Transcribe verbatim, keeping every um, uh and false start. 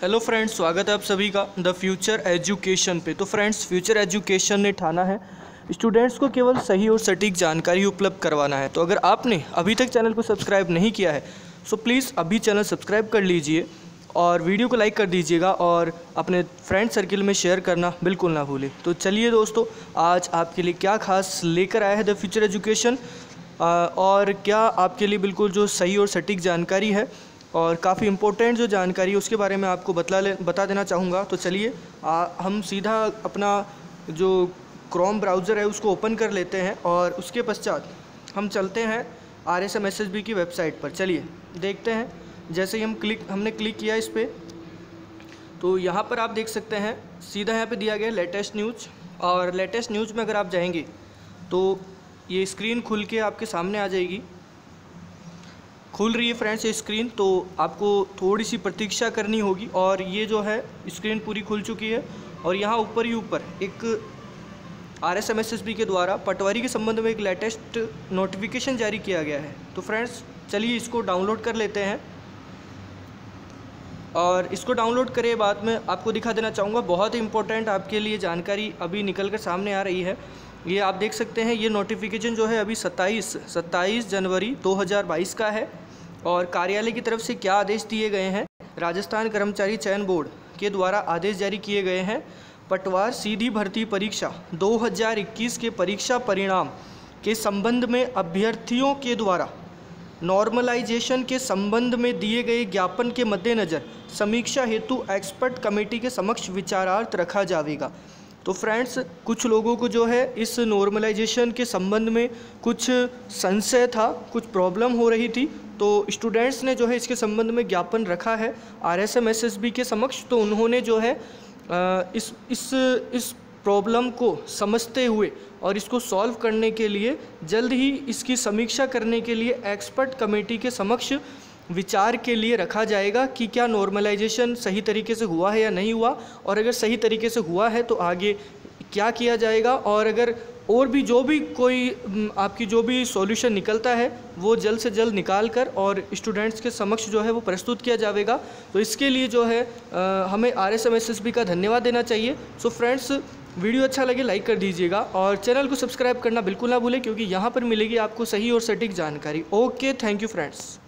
Hello friends, स्वागत है आप सभी का द फ्यूचर एजुकेशन पे। तो फ्रेंड्स, फ्यूचर एजुकेशन ने ठाना है स्टूडेंट्स को केवल सही और सटीक जानकारी उपलब्ध करवाना है। तो अगर आपने अभी तक चैनल को सब्सक्राइब नहीं किया है सो प्लीज़ अभी चैनल सब्सक्राइब कर लीजिए और वीडियो को लाइक कर दीजिएगा और अपने फ्रेंड सर्किल में शेयर करना बिल्कुल ना भूलें। तो चलिए दोस्तों, आज आपके लिए क्या खास लेकर आया है द फ्यूचर एजुकेशन और क्या आपके लिए बिल्कुल जो सही और सटीक जानकारी है और काफ़ी इम्पोर्टेंट जो जानकारी है उसके बारे में आपको बतला ले बता देना चाहूँगा। तो चलिए आ, हम सीधा अपना जो क्रोम ब्राउज़र है उसको ओपन कर लेते हैं और उसके पश्चात हम चलते हैं R S M S S B की वेबसाइट पर। चलिए देखते हैं। जैसे ही हम क्लिक हमने क्लिक किया इस पर तो यहाँ पर आप देख सकते हैं सीधा यहाँ पे दिया गया लेटेस्ट न्यूज और लेटेस्ट न्यूज में अगर आप जाएंगे तो ये स्क्रीन खुल के आपके सामने आ जाएगी। खुल रही है फ्रेंड्स ये स्क्रीन, तो आपको थोड़ी सी प्रतीक्षा करनी होगी। और ये जो है स्क्रीन पूरी खुल चुकी है और यहाँ ऊपर ही ऊपर एक R S M S S B के द्वारा पटवारी के संबंध में एक लेटेस्ट नोटिफिकेशन जारी किया गया है। तो फ्रेंड्स चलिए इसको डाउनलोड कर लेते हैं और इसको डाउनलोड करे बाद में आपको दिखा देना चाहूँगा। बहुत ही इंपॉर्टेंट आपके लिए जानकारी अभी निकल कर सामने आ रही है। ये आप देख सकते हैं, ये नोटिफिकेशन जो है अभी सत्ताईस सत्ताईस जनवरी दो हज़ार बाईस का है और कार्यालय की तरफ से क्या आदेश दिए गए हैं। राजस्थान कर्मचारी चयन बोर्ड के द्वारा आदेश जारी किए गए हैं। पटवार सीधी भर्ती परीक्षा दो हज़ार इक्कीस के परीक्षा परिणाम के संबंध में अभ्यर्थियों के द्वारा नॉर्मलाइजेशन के संबंध में दिए गए ज्ञापन के मद्देनज़र समीक्षा हेतु एक्सपर्ट कमेटी के समक्ष विचारार्थ रखा जाएगा। तो फ्रेंड्स, कुछ लोगों को जो है इस नॉर्मलाइजेशन के संबंध में कुछ संशय था, कुछ प्रॉब्लम हो रही थी, तो स्टूडेंट्स ने जो है इसके संबंध में ज्ञापन रखा है R S M S S B के समक्ष। तो उन्होंने जो है इस इस इस प्रॉब्लम को समझते हुए और इसको सॉल्व करने के लिए जल्द ही इसकी समीक्षा करने के लिए एक्सपर्ट कमेटी के समक्ष विचार के लिए रखा जाएगा कि क्या नॉर्मलाइजेशन सही तरीके से हुआ है या नहीं हुआ, और अगर सही तरीके से हुआ है तो आगे क्या किया जाएगा, और अगर और भी जो भी कोई आपकी जो भी सॉल्यूशन निकलता है वो जल्द से जल्द निकाल कर और स्टूडेंट्स के समक्ष जो है वो प्रस्तुत किया जाएगा। तो इसके लिए जो है हमें R S M S S B का धन्यवाद देना चाहिए। सो फ्रेंड्स, वीडियो अच्छा लगे लाइक कर दीजिएगा और चैनल को सब्सक्राइब करना बिल्कुल ना भूलें क्योंकि यहाँ पर मिलेगी आपको सही और सटीक जानकारी। Okay, thank you friends.